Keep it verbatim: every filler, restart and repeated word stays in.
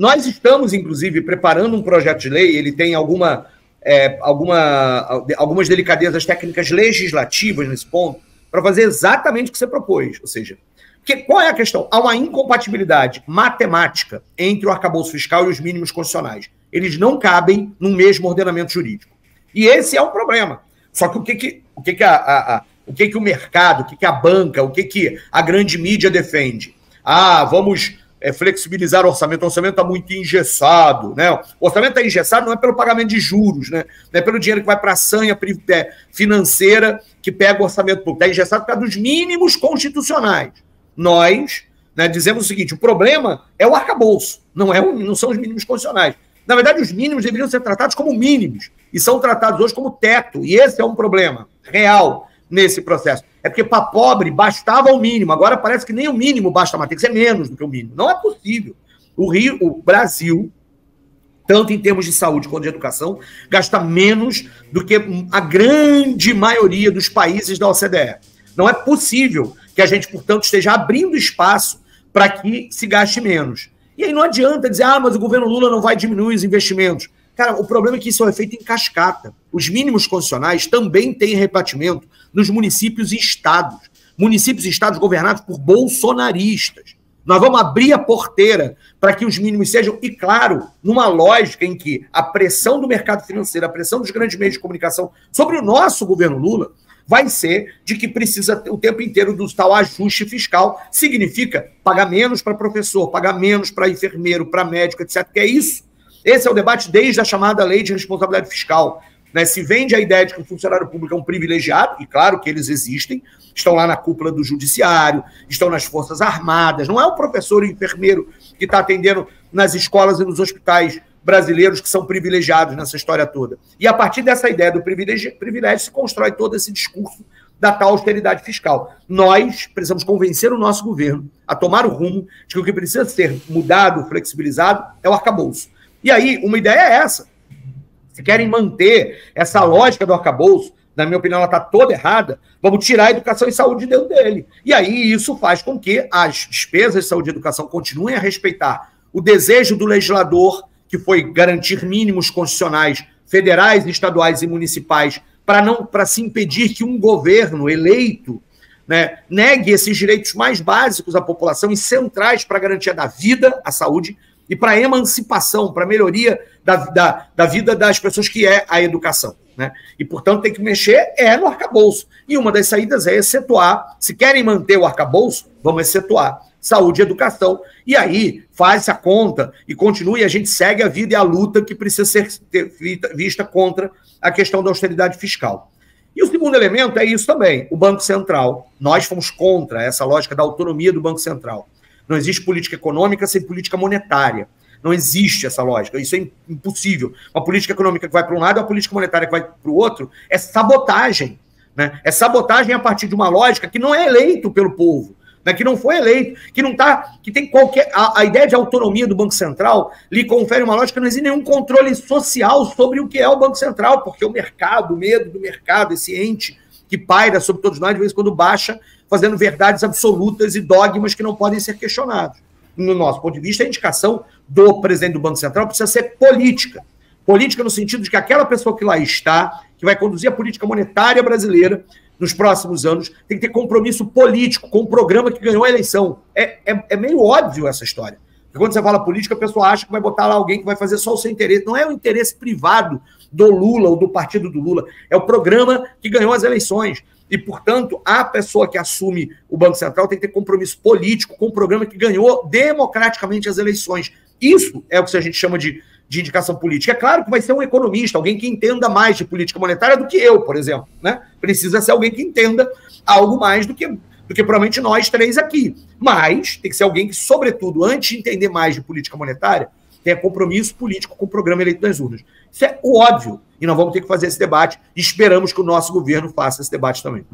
Nós estamos, inclusive, preparando um projeto de lei, ele tem alguma, é, alguma, algumas delicadezas técnicas legislativas nesse ponto, para fazer exatamente o que você propôs, ou seja, porque qual é a questão? Há uma incompatibilidade matemática entre o arcabouço fiscal e os mínimos constitucionais. Eles não cabem no mesmo ordenamento jurídico. E esse é o problema. Só que o que, que, o, que, que, a, a, a, o, que, que o mercado, o que, que a banca, o que, que a grande mídia defende? Ah, vamos é, flexibilizar o orçamento. O orçamento está muito engessado, né? O orçamento está engessado não é pelo pagamento de juros, né? Não é pelo dinheiro que vai para a sanha financeira que pega o orçamento público. Está engessado por causa dos mínimos constitucionais. Nós, né, dizemos o seguinte, o problema é o arcabouço, não, é o, não são os mínimos constitucionais. Na verdade, os mínimos deveriam ser tratados como mínimos e são tratados hoje como teto. E esse é um problema real nesse processo. É porque para pobre bastava o mínimo. Agora parece que nem o mínimo basta mais, tem que ser menos do que o mínimo. Não é possível. O Rio, o Brasil, tanto em termos de saúde quanto de educação, gasta menos do que a grande maioria dos países da O C D E. Não é possível que a gente, portanto, esteja abrindo espaço para que se gaste menos. E aí não adianta dizer, ah, mas o governo Lula não vai diminuir os investimentos. Cara, o problema é que isso é feito em cascata. Os mínimos constitucionais também têm repartimento nos municípios e estados. Municípios e estados governados por bolsonaristas. Nós vamos abrir a porteira para que os mínimos sejam, e claro, numa lógica em que a pressão do mercado financeiro, a pressão dos grandes meios de comunicação sobre o nosso governo Lula, vai ser de que precisa o tempo inteiro do tal ajuste fiscal, significa pagar menos para professor, pagar menos para enfermeiro, para médico, etcétera. Que é isso. Esse é o debate desde a chamada lei de responsabilidade fiscal. Né? Se vende a ideia de que o funcionário público é um privilegiado, e claro que eles existem, estão lá na cúpula do judiciário, estão nas forças armadas, não é o professor e o enfermeiro que está atendendo nas escolas e nos hospitais brasileiros que são privilegiados nessa história toda. E a partir dessa ideia do privilégio, privilégio se constrói todo esse discurso da tal austeridade fiscal. Nós precisamos convencer o nosso governo a tomar o rumo de que o que precisa ser mudado, flexibilizado, é o arcabouço. E aí, uma ideia é essa. Se querem manter essa lógica do arcabouço, na minha opinião, ela está toda errada, vamos tirar a educação e saúde dentro dele. E aí, isso faz com que as despesas de saúde e educação continuem a respeitar o desejo do legislador que foi garantir mínimos constitucionais federais, estaduais e municipais para não para se impedir que um governo eleito, né, negue esses direitos mais básicos à população e centrais para a garantia da vida, a saúde e para a emancipação, para a melhoria da, da, da vida das pessoas, que é a educação. Né? E, portanto, tem que mexer é no arcabouço. E uma das saídas é excetuar. Se querem manter o arcabouço, vamos excetuar saúde e educação, e aí faz a conta e continua, e a gente segue a vida e a luta que precisa ser vista contra a questão da austeridade fiscal. E o segundo elemento é isso também, o Banco Central. Nós fomos contra essa lógica da autonomia do Banco Central. Não existe política econômica sem política monetária. Não existe essa lógica, isso é impossível. Uma política econômica que vai para um lado e uma política monetária que vai para o outro é sabotagem. Né? É sabotagem a partir de uma lógica que não é eleito pelo povo, que não foi eleito, que não está, que tem qualquer... A, a ideia de autonomia do Banco Central lhe confere uma lógica, não existe nenhum controle social sobre o que é o Banco Central, porque o mercado, o medo do mercado, esse ente que paira sobre todos nós, de vez em quando baixa, fazendo verdades absolutas e dogmas que não podem ser questionados. No nosso ponto de vista, a indicação do presidente do Banco Central precisa ser política. Política no sentido de que aquela pessoa que lá está, que vai conduzir a política monetária brasileira nos próximos anos, tem que ter compromisso político com o programa que ganhou a eleição. É, é, é meio óbvio essa história. Porque quando você fala política, a pessoa acha que vai botar lá alguém que vai fazer só o seu interesse. Não é o interesse privado do Lula ou do partido do Lula. É o programa que ganhou as eleições. E, portanto, a pessoa que assume o Banco Central tem que ter compromisso político com o programa que ganhou democraticamente as eleições. Isso é o que a gente chama de, de indicação política. É claro que vai ser um economista, alguém que entenda mais de política monetária do que eu, por exemplo. Né? Precisa ser alguém que entenda algo mais do que, do que provavelmente nós três aqui. Mas tem que ser alguém que, sobretudo, antes de entender mais de política monetária, tenha compromisso político com o programa eleito nas urnas. Isso é o óbvio. E nós vamos ter que fazer esse debate e esperamos que o nosso governo faça esse debate também.